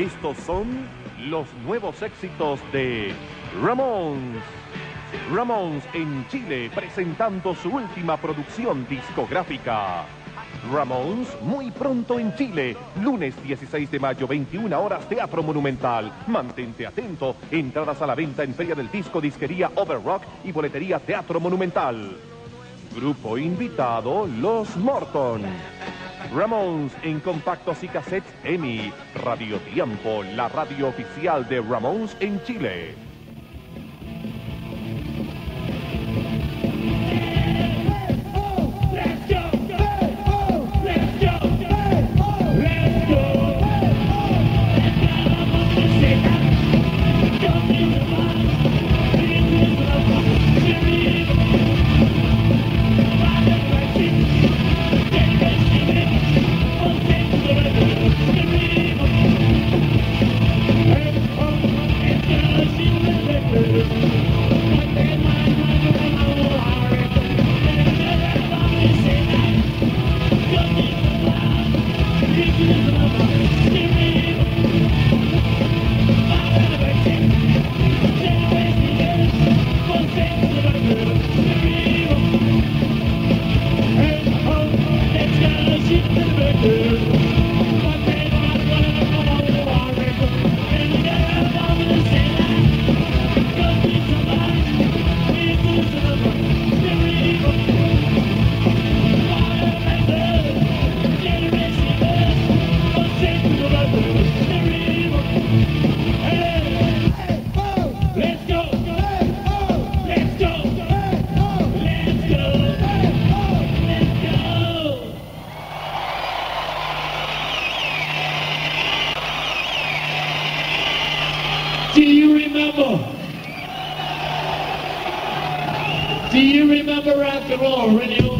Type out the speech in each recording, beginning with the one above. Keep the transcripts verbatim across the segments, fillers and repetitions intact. Estos son los nuevos éxitos de Ramones. Ramones en Chile, presentando su última producción discográfica. Ramones muy pronto en Chile, lunes dieciséis de mayo, veintiuna horas, Teatro Monumental. Mantente atento, entradas a la venta en Feria del Disco, Disquería Overrock y Boletería Teatro Monumental. Grupo invitado, Los Morton. Ramones en compactos y cassettes E M I. Radio Tiempo, la radio oficial de Ramones en Chile. Do you remember? Do you remember rock and roll, Radio?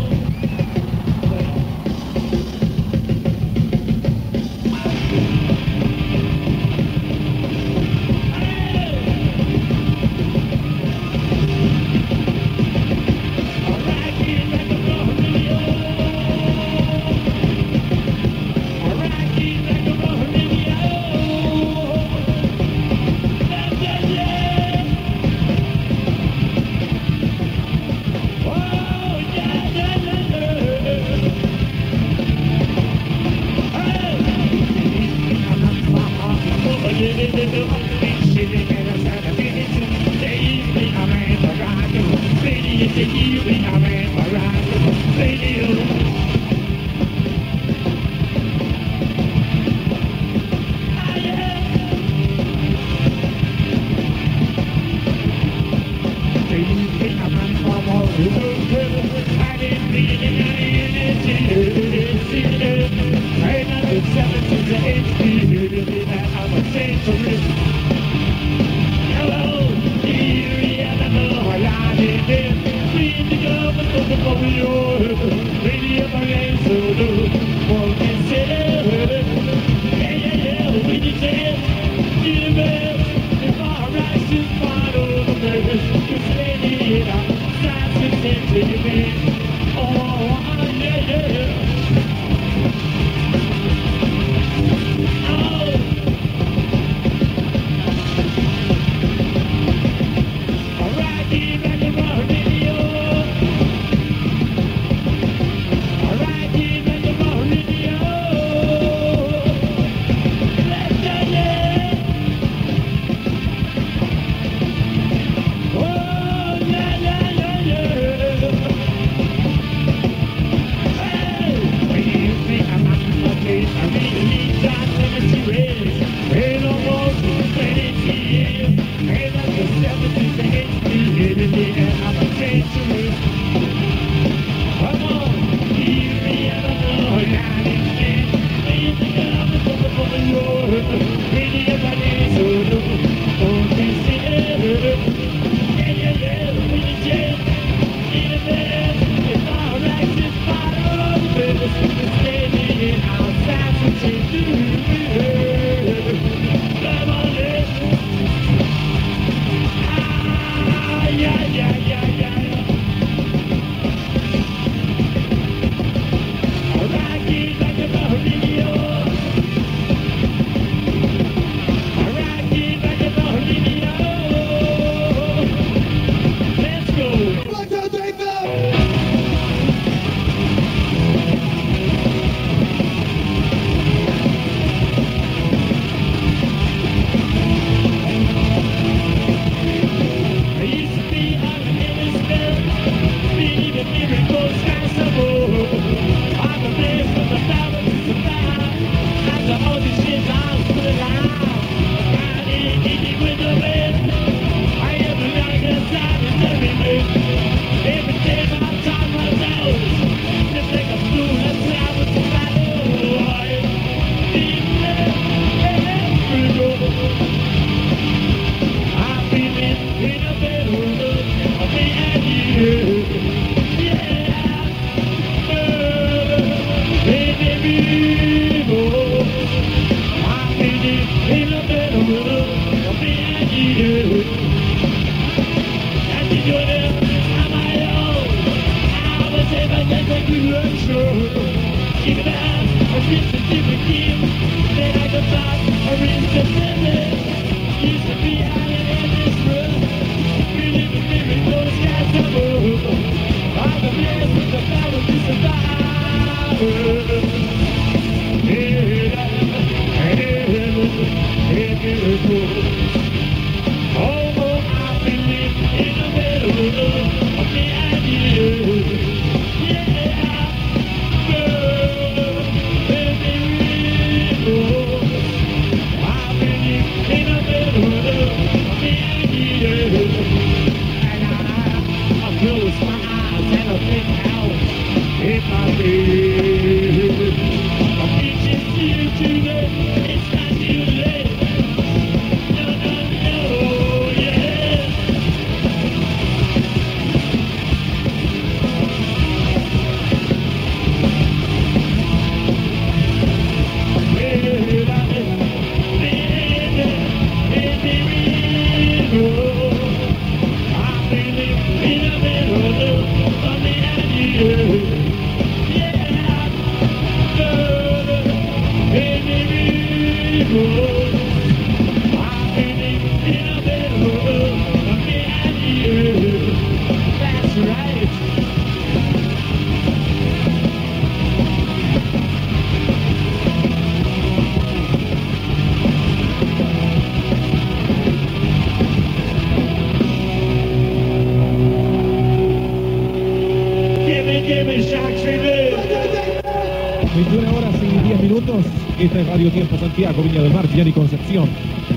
Esta es Radio Tiempo Santiago, Viña del Mar, Yari Concepción.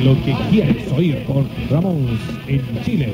Lo que quieres oír con Ramones en Chile.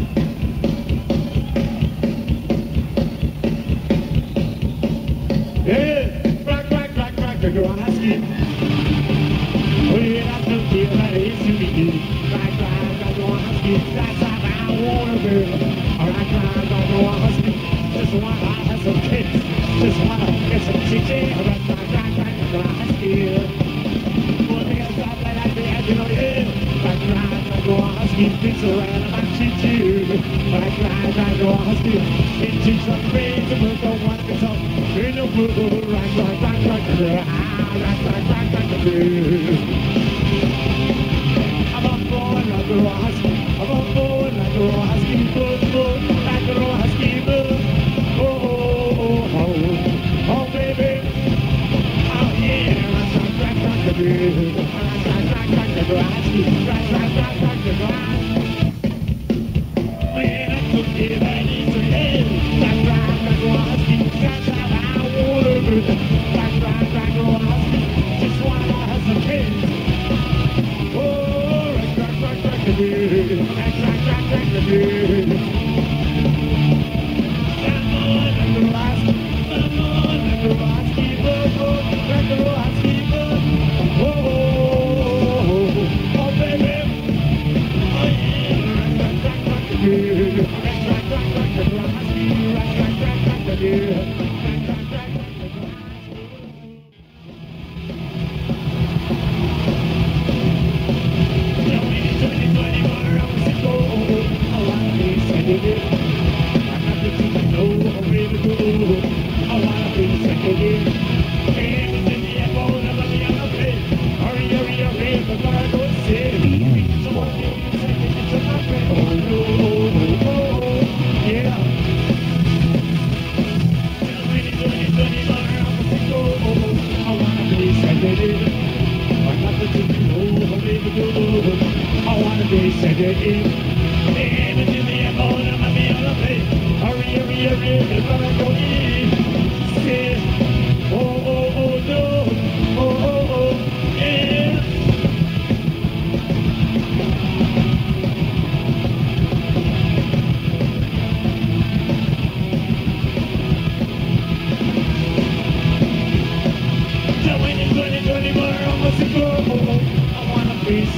Thank you.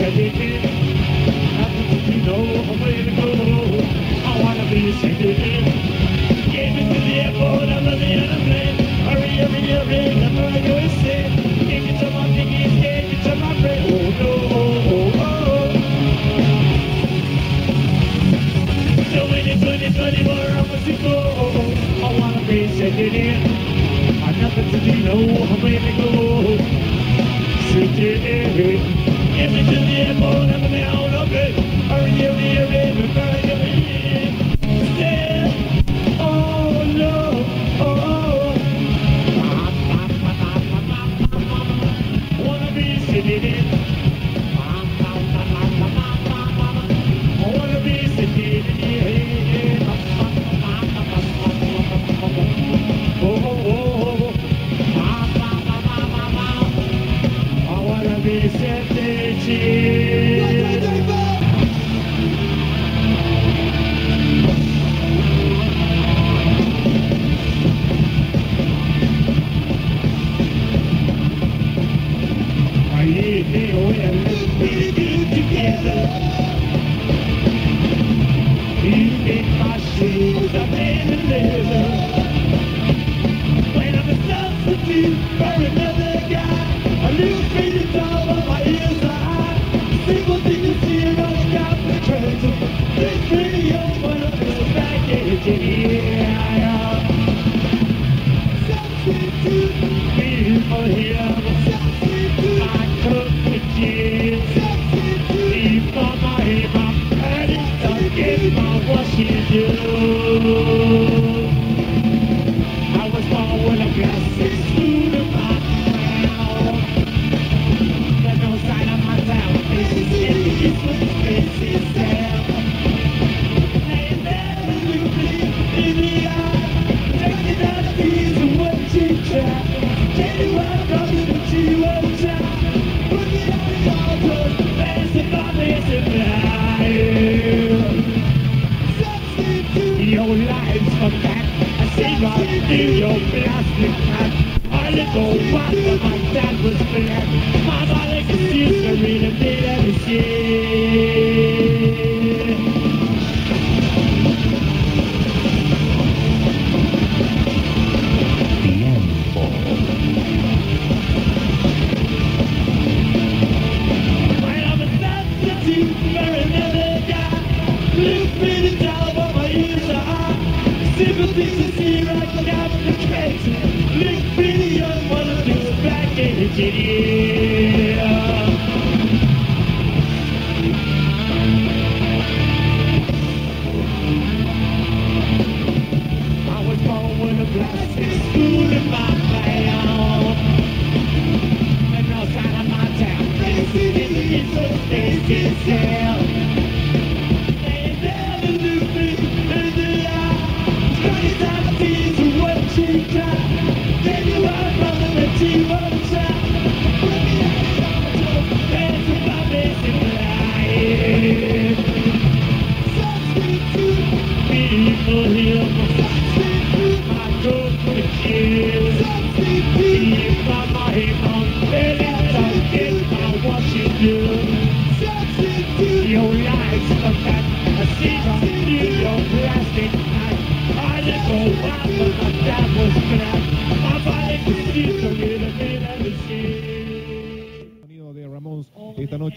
can be dead. I don't you know a way to go. I wanna be sick again. Get me to the airport, I'm on the other plane. Hurry, hurry, hurry, that's where I go and stay. Can't get to my piggy's, can't get to my brain. Oh no, oh, oh, oh. So when it's twenty twenty-four, I want to go. I wanna be sick again. I nothing to do, no way to go. Sick again.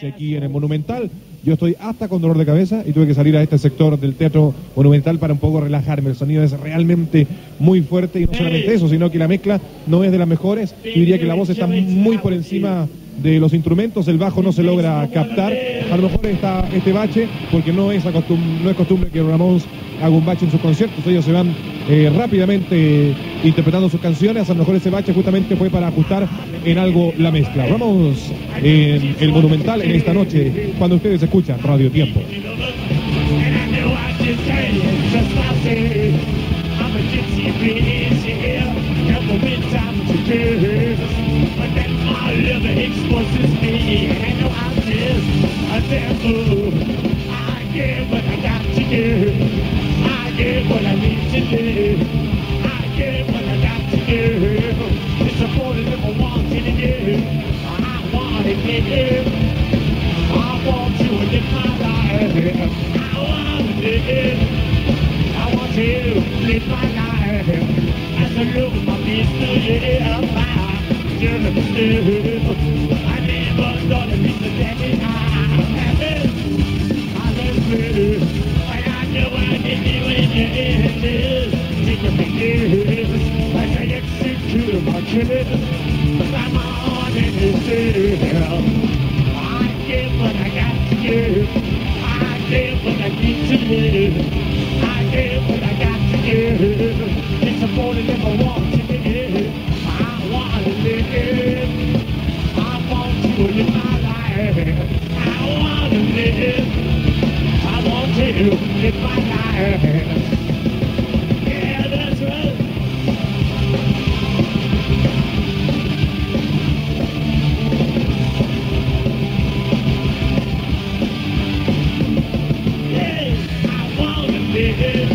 Aquí en el Monumental, yo estoy hasta con dolor de cabeza y tuve que salir a este sector del Teatro Monumental para un poco relajarme. El sonido es realmente muy fuerte y no solamente eso, sino que la mezcla no es de las mejores. Yo diría que la voz está muy por encima de los instrumentos, el bajo no se logra captar. A lo mejor está este bache porque no es, acostum no es costumbre que Ramones haga un bache en sus conciertos. Ellos se van eh, rápidamente interpretando sus canciones. A lo mejor ese bache justamente fue para ajustar en algo la mezcla. Vamos en el Monumental en esta noche cuando ustedes escuchan Radio Tiempo. I wanted to give. I till live my life as I look at my mystery of mine. Just still, I never thought it was the day I'm happy. I'm happy, but I know I didn't do it. It's a big deal. I say it's sick to my kids, but I'm on it still. I give what I got to give. I give what I need to live. I give what I got to give. It's a more than ever want to give. I want to live. I want to live my life. I want to live. I want to live my life. Yeah, that's right. It's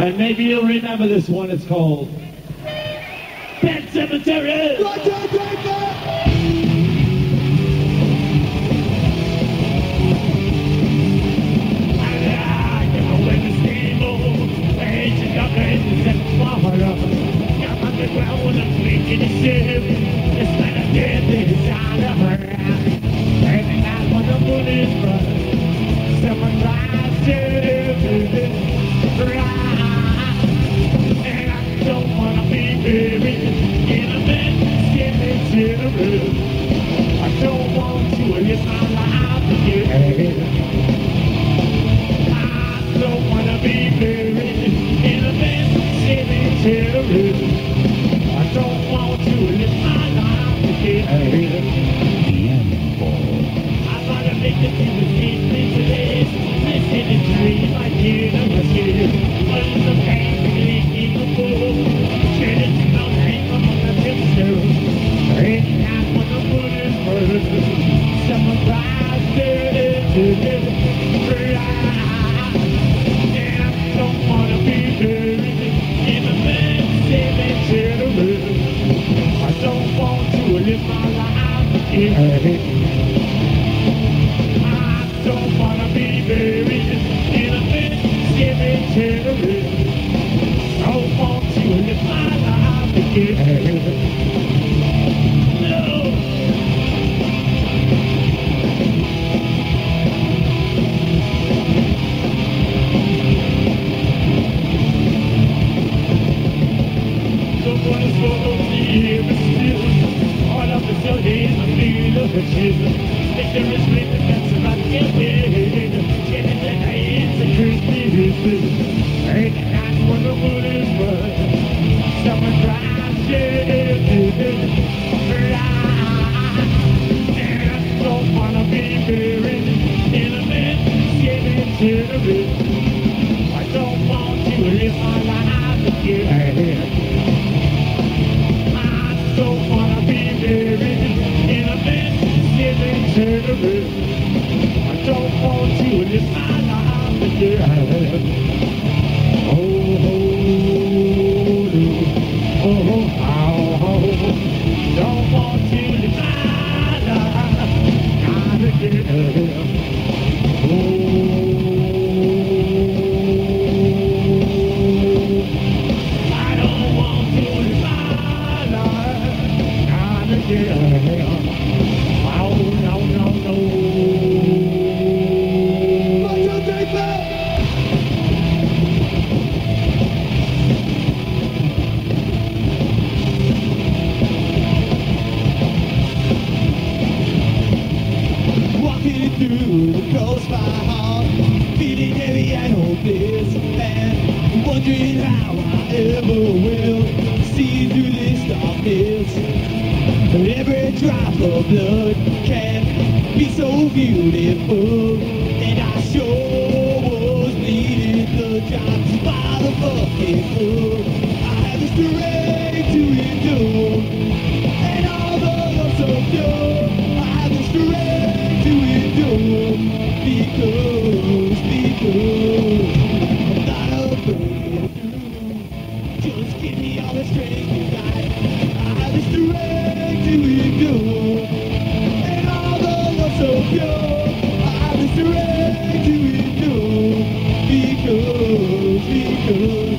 And maybe you'll remember this one, it's called Pet Cemetery! Yeah, oh, no, no, no. by heart, feeling heavy and hopeless, and wondering how I ever will see through this darkness. But every drop of blood can be so beautiful, and I sure was needed the drops by the fucking fool. I have the strength to endure, and although I'm so pure, I have the strength to endure, because, because I'm not afraid to. Just give me all the strength you got. I have the strength to endure, and although I'm so pure, I have the strength to endure, because, because.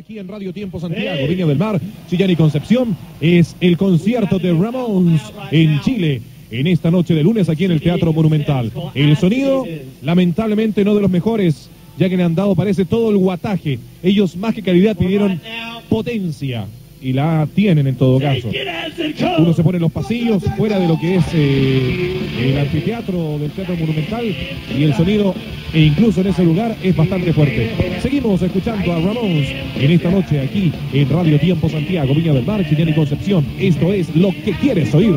aquí en Radio Tiempo Santiago, Viña del Mar, Chillán y Concepción. Es el concierto de Ramones en Chile, en esta noche de lunes aquí en el Teatro Monumental. El sonido, lamentablemente no de los mejores, ya que le han dado, parece, todo el guataje. Ellos más que calidad pidieron potencia, y la tienen en todo caso. Uno se pone en los pasillos, fuera de lo que es eh, el anfiteatro del Teatro Monumental, y el sonido, e incluso en ese lugar, es bastante fuerte. Seguimos escuchando a Ramones en esta noche aquí en Radio Tiempo Santiago, Viña del Mar, Chillán y Concepción. Esto es lo que quieres oír.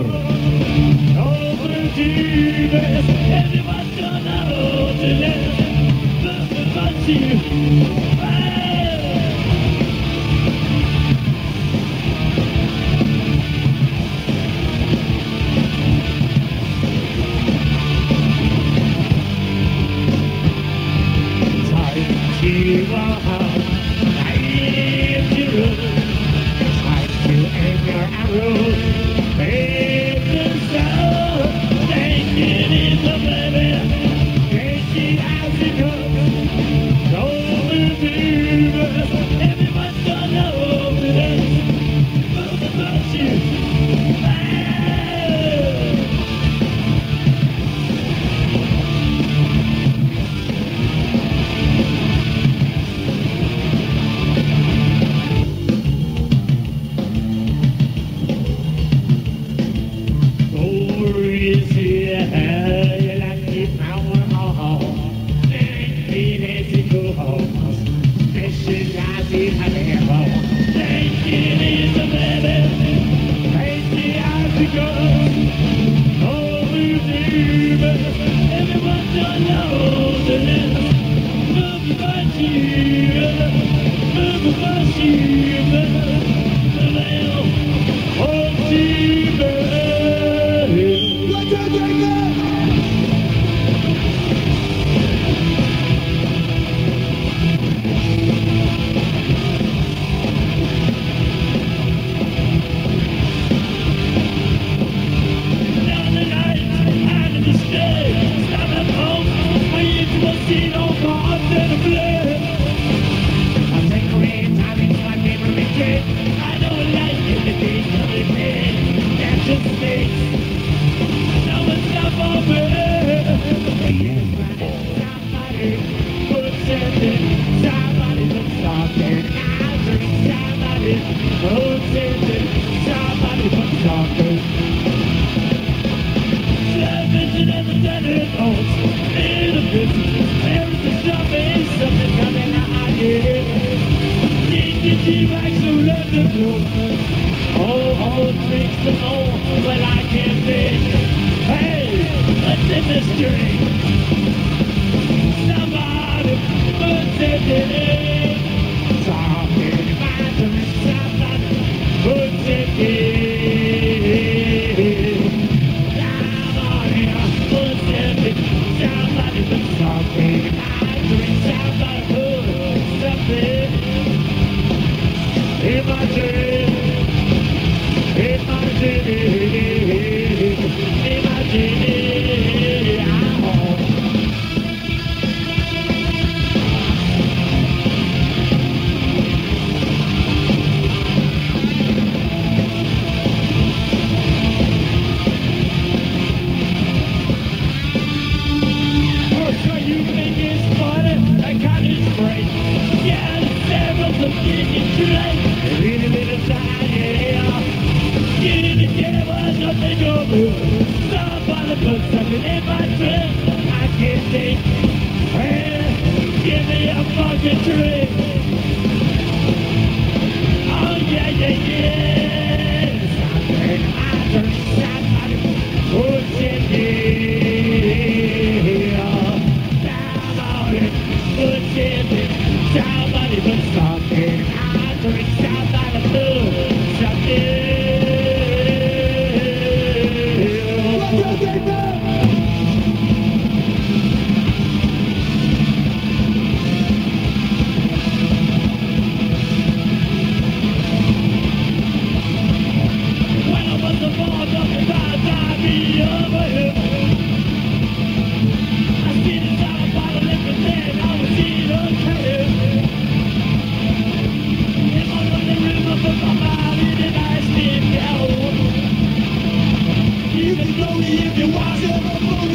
Recognize the devil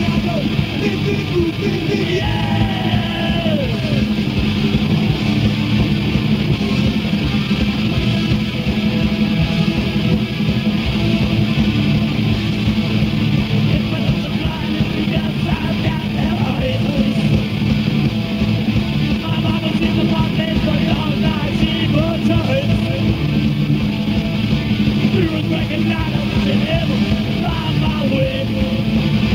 by my way.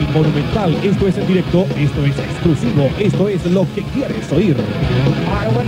el Monumental. Esto es en directo, esto es exclusivo, esto es lo que quieres oír. Muchas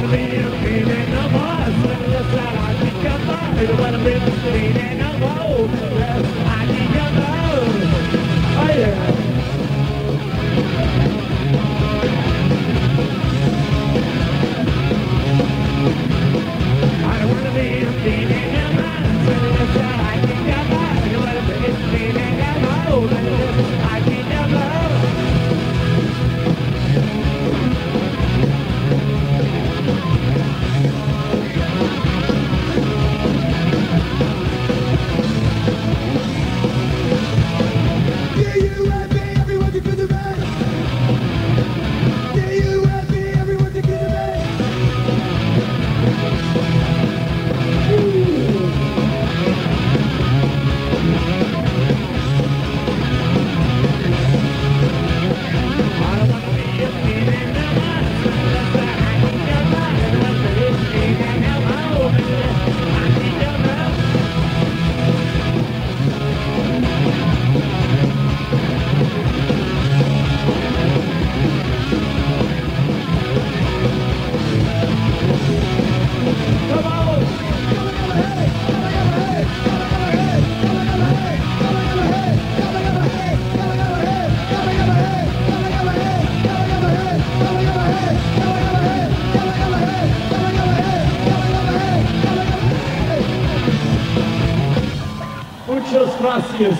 gracias.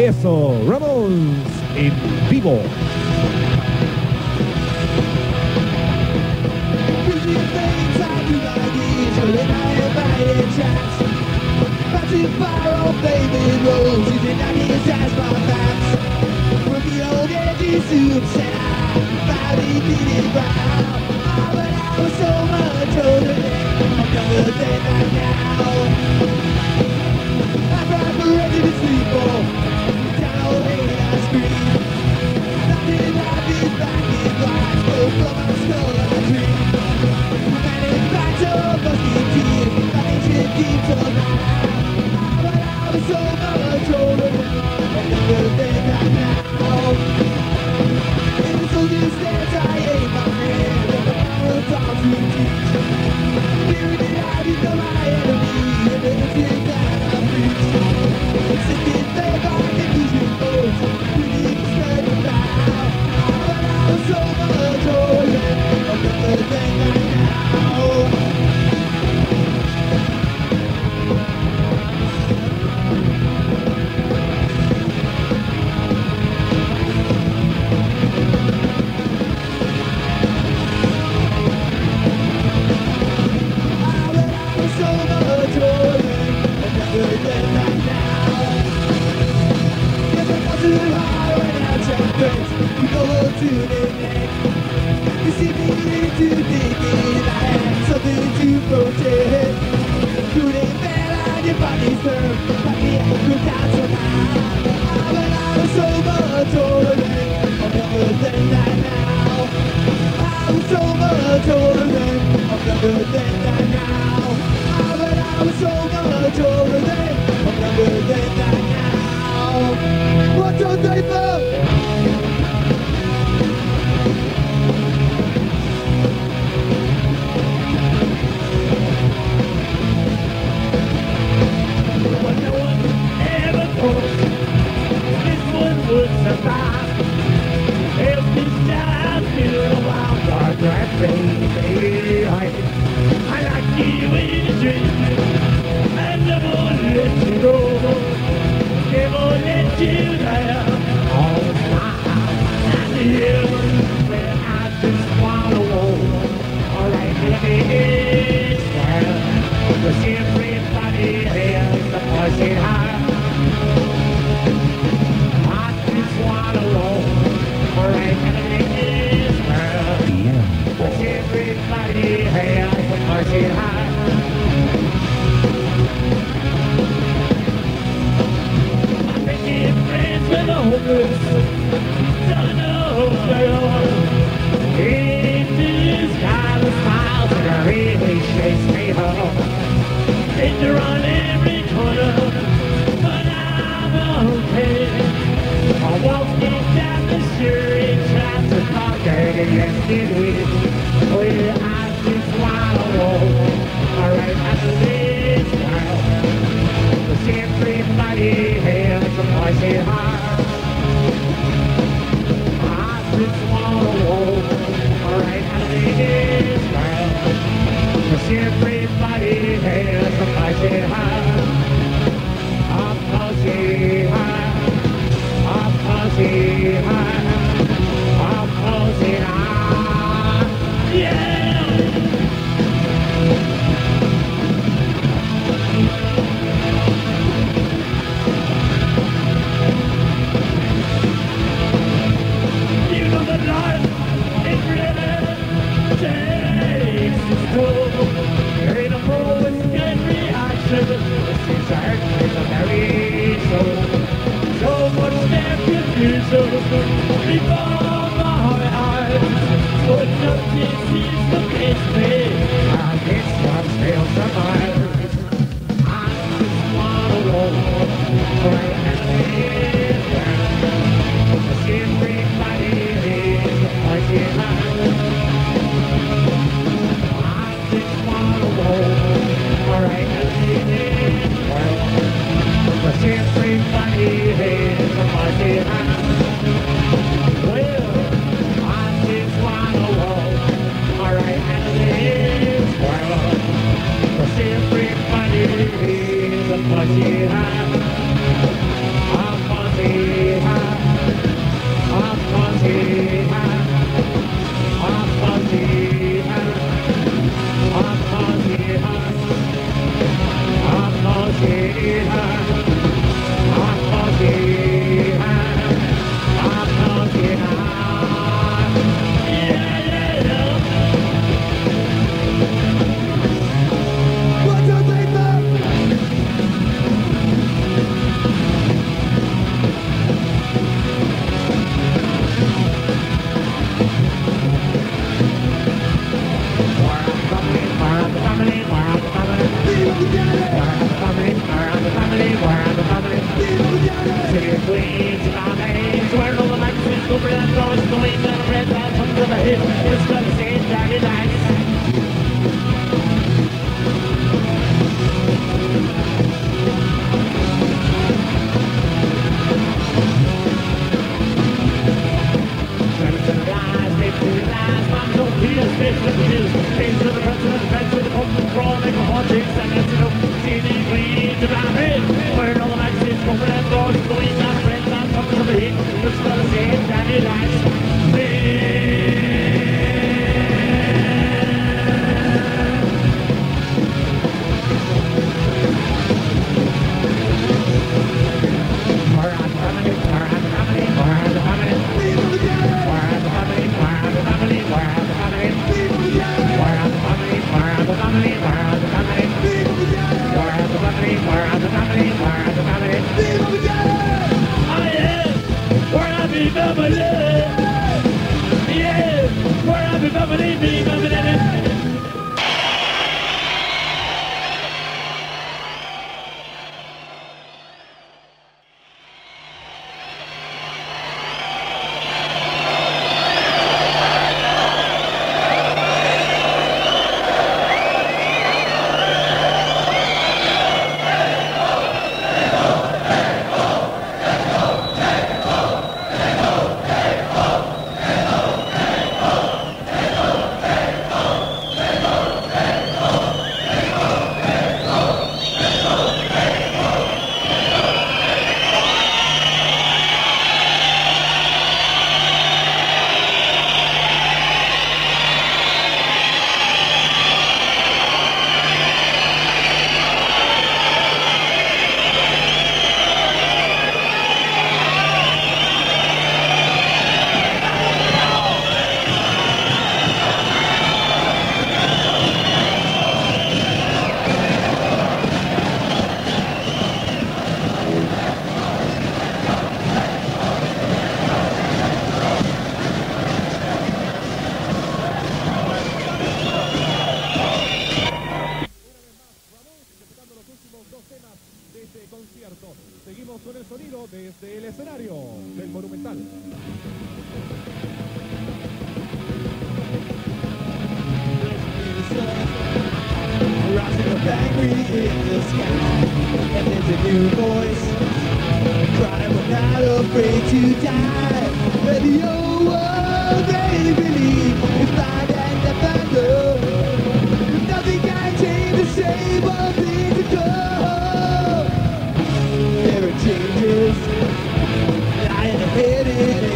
Eso, Ramones en vivo. escenario del Monumental.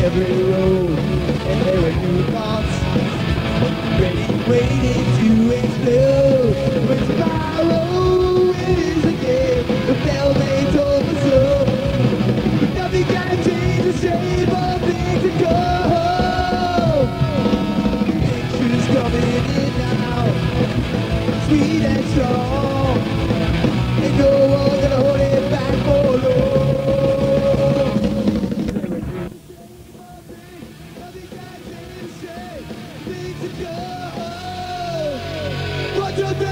Every road, and there were new thoughts, ready, waiting to explode. But tomorrow is a game, the bell they told us so. Nothing can change the shape of things to go. Pictures coming in now, sweet and strong, and no one's gonna hold it back for long. What can you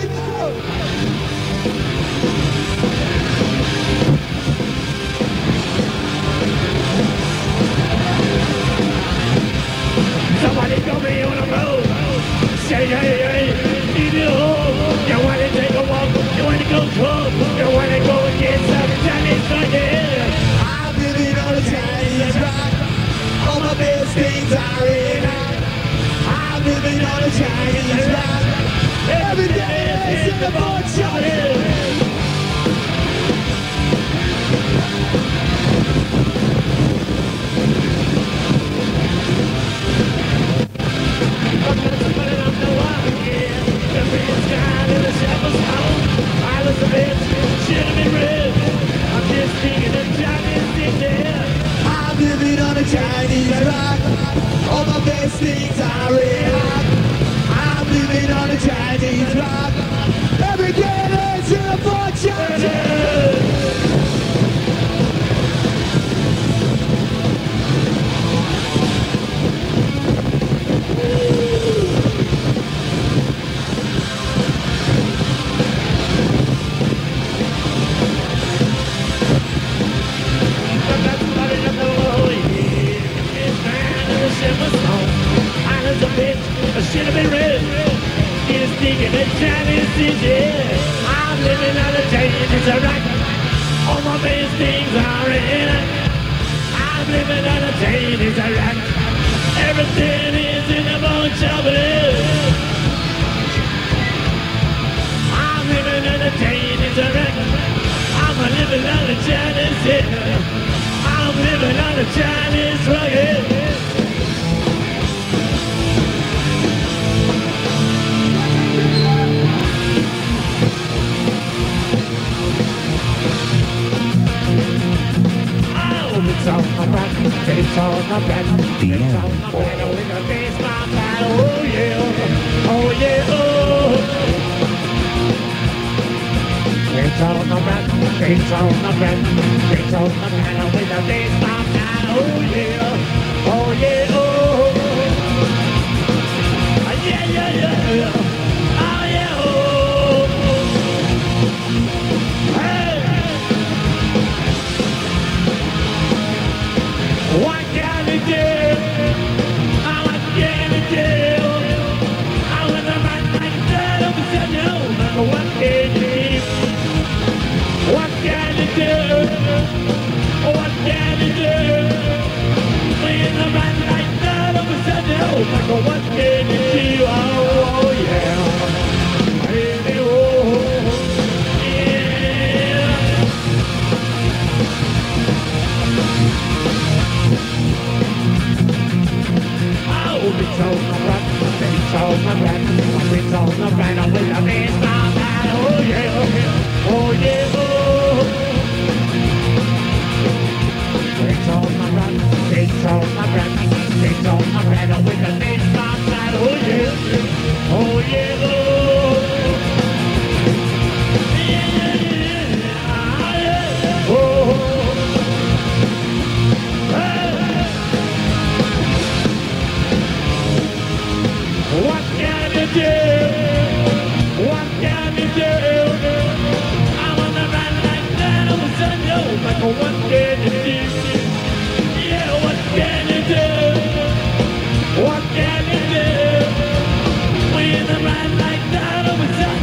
do? What can you do?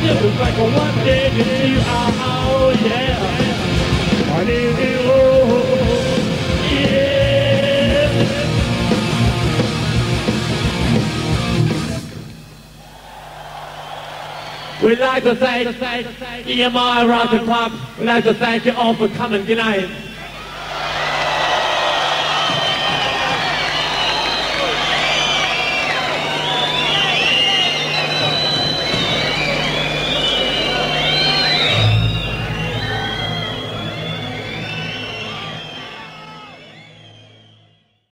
it looks like a one day to you. Oh, yeah. I need you, oh, yeah. We'd like to thank E M I Rock and Pop. We'd like to thank you all for coming. Good night.